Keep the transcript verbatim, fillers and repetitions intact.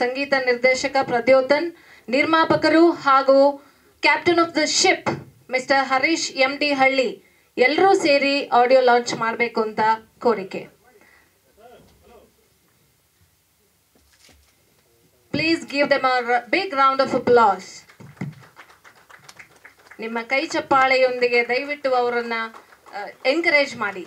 ಸಂಗೀತ ನಿರ್ದೇಶಕ ಪ್ರದ್ಯೋತನ್, ನಿರ್ಮಾಪಕರು ಹಾಗೂ captain of the ship mister Harish M D Halli ಎಲ್ಲರೂ ಸೇರಿ ಆಡಿಯೋ ಲಾಂಚ್ ಮಾಡಬೇಕು ಅಂತ ಕೋರಿಕೆ. Please give them a big round of applause. ನಿಮ್ಮ ಕೈ ಚಪ್ಪಾಳೆಯೊಂದಿಗೆ ದಯವಿಟ್ಟು ಅವರನ್ನು ಎನ್ಕರೇಜ್ ಮಾಡಿ.